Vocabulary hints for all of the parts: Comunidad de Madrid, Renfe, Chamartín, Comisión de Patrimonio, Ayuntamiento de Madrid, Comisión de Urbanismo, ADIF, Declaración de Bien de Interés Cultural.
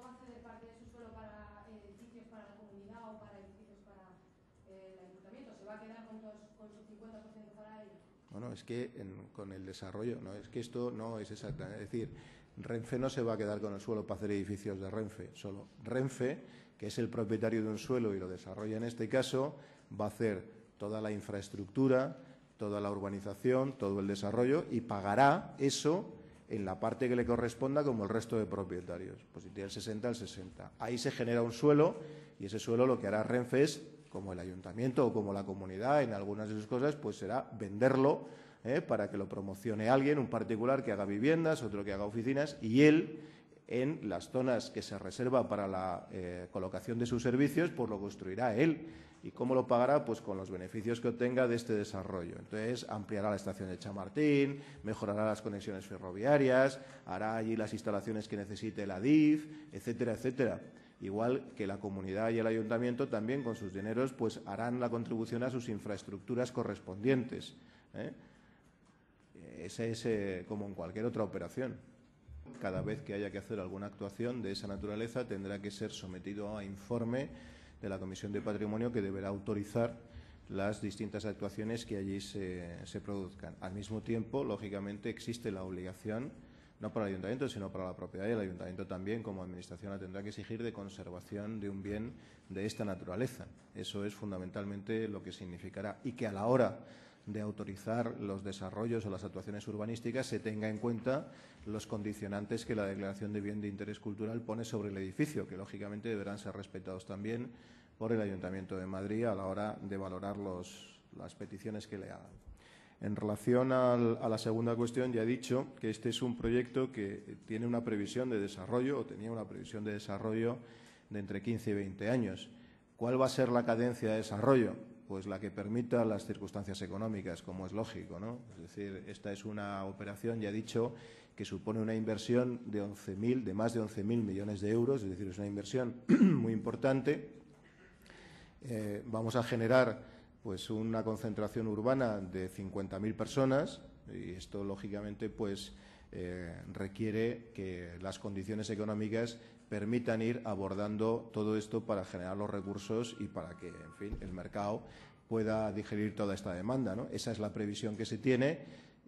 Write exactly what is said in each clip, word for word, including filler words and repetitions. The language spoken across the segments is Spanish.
no va a ceder parte de su suelo para edificios para la comunidad o para edificios para eh, el ayuntamiento, se va a quedar con, los, con su cincuenta por ciento para ello. Bueno, es que en, con el desarrollo, no, es que esto no es exacta, es decir, Renfe no se va a quedar con el suelo para hacer edificios de Renfe, solo Renfe, que es el propietario de un suelo y lo desarrolla en este caso, va a hacer toda la infraestructura, toda la urbanización, todo el desarrollo y pagará eso en la parte que le corresponda como el resto de propietarios. Pues si tiene el sesenta, el sesenta. Ahí se genera un suelo y ese suelo lo que hará Renfe es, como el ayuntamiento o como la comunidad, en algunas de sus cosas, pues será venderlo eh, para que lo promocione alguien, un particular que haga viviendas, otro que haga oficinas, y él, en las zonas que se reserva para la eh, colocación de sus servicios, pues lo construirá él. ¿Y cómo lo pagará? Pues con los beneficios que obtenga de este desarrollo. Entonces, ampliará la estación de Chamartín, mejorará las conexiones ferroviarias, hará allí las instalaciones que necesite el A D I F, etcétera, etcétera. Igual que la comunidad y el ayuntamiento también, con sus dineros, pues harán la contribución a sus infraestructuras correspondientes. ¿eh? Ese es eh, como en cualquier otra operación. Cada vez que haya que hacer alguna actuación de esa naturaleza tendrá que ser sometido a informe de la Comisión de Patrimonio, que deberá autorizar las distintas actuaciones que allí se, se produzcan. Al mismo tiempo, lógicamente, existe la obligación, no para el ayuntamiento, sino para la propiedad, y el ayuntamiento también, como administración, la tendrá que exigir de conservación de un bien de esta naturaleza. Eso es fundamentalmente lo que significará, y que a la hora de autorizar los desarrollos o las actuaciones urbanísticas se tenga en cuenta los condicionantes que la Declaración de Bien de Interés Cultural pone sobre el edificio, que lógicamente deberán ser respetados también por el Ayuntamiento de Madrid a la hora de valorar los, las peticiones que le hagan. En relación al, a la segunda cuestión, ya he dicho que este es un proyecto que tiene una previsión de desarrollo, o tenía una previsión de desarrollo de entre quince y veinte años. ¿Cuál va a ser la cadencia de desarrollo? Pues la que permita las circunstancias económicas, como es lógico, ¿no? Es decir, esta es una operación, ya he dicho, que supone una inversión de once mil, de más de once mil millones de euros, es decir, es una inversión muy importante. Eh, vamos a generar pues una concentración urbana de cincuenta mil personas y esto, lógicamente, pues eh, requiere que las condiciones económicas permitan ir abordando todo esto para generar los recursos y para que, en fin, el mercado pueda digerir toda esta demanda, ¿no? Esa es la previsión que se tiene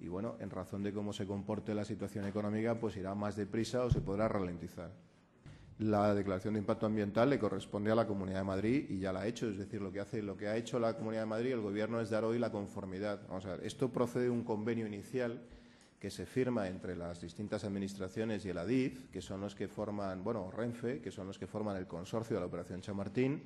y, bueno, en razón de cómo se comporte la situación económica, pues irá más deprisa o se podrá ralentizar. La declaración de impacto ambiental le corresponde a la Comunidad de Madrid y ya la ha hecho, es decir, lo que hace, lo que ha hecho la Comunidad de Madrid y el Gobierno es dar hoy la conformidad. Vamos a ver, esto procede de un convenio inicial que se firma entre las distintas administraciones y el A D I F, que son los que forman, bueno, Renfe, que son los que forman el consorcio de la Operación Chamartín.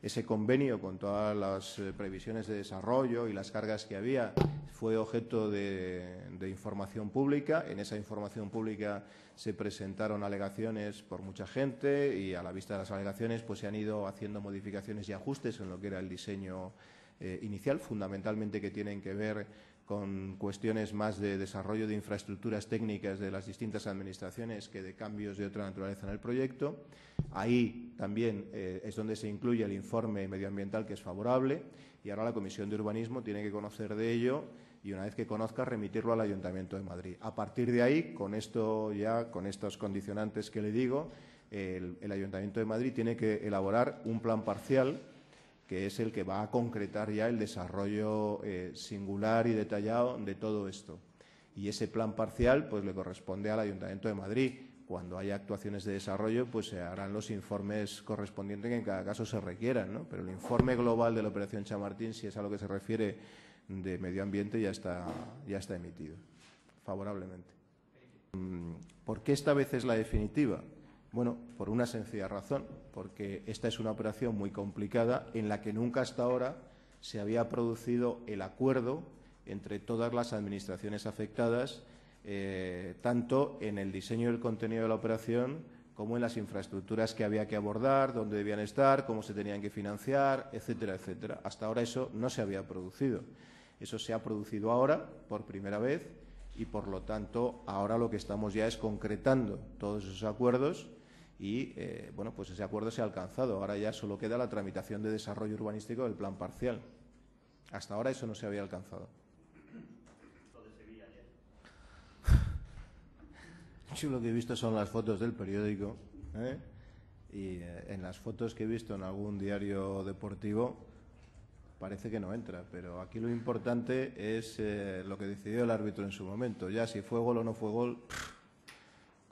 Ese convenio, con todas las previsiones de desarrollo y las cargas que había, fue objeto de, de información pública. En esa información pública se presentaron alegaciones por mucha gente y a la vista de las alegaciones pues se han ido haciendo modificaciones y ajustes en lo que era el diseño eh, inicial, fundamentalmente que tienen que ver con cuestiones más de desarrollo de infraestructuras técnicas de las distintas administraciones que de cambios de otra naturaleza en el proyecto. Ahí también eh, es donde se incluye el informe medioambiental, que es favorable, y ahora la Comisión de Urbanismo tiene que conocer de ello y, una vez que conozca, remitirlo al Ayuntamiento de Madrid. A partir de ahí, con esto ya, con estos condicionantes que le digo, el, el Ayuntamiento de Madrid tiene que elaborar un plan parcial, que es el que va a concretar ya el desarrollo eh, singular y detallado de todo esto. Y ese plan parcial pues le corresponde al Ayuntamiento de Madrid. Cuando haya actuaciones de desarrollo, pues se harán los informes correspondientes que en cada caso se requieran, ¿no? Pero el informe global de la Operación Chamartín, si es a lo que se refiere de medio ambiente, ya está, ya está emitido favorablemente. ¿Por qué esta vez es la definitiva? Bueno, por una sencilla razón, porque esta es una operación muy complicada en la que nunca hasta ahora se había producido el acuerdo entre todas las administraciones afectadas, eh, tanto en el diseño y el contenido de la operación como en las infraestructuras que había que abordar, dónde debían estar, cómo se tenían que financiar, etcétera, etcétera. Hasta ahora eso no se había producido. Eso se ha producido ahora, por primera vez, y por lo tanto ahora lo que estamos ya es concretando todos esos acuerdos. Y, eh, bueno, pues ese acuerdo se ha alcanzado. Ahora ya solo queda la tramitación de desarrollo urbanístico del plan parcial. Hasta ahora eso no se había alcanzado. Lo de Sevilla ayer. Yo lo que he visto son las fotos del periódico, ¿eh? y en las fotos que he visto en algún diario deportivo parece que no entra, pero aquí lo importante es eh, lo que decidió el árbitro en su momento. Ya si fue gol o no fue gol,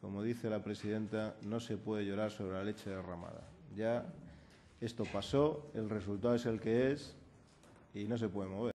como dice la presidenta, no se puede llorar sobre la leche derramada. Ya esto pasó, el resultado es el que es y no se puede mover.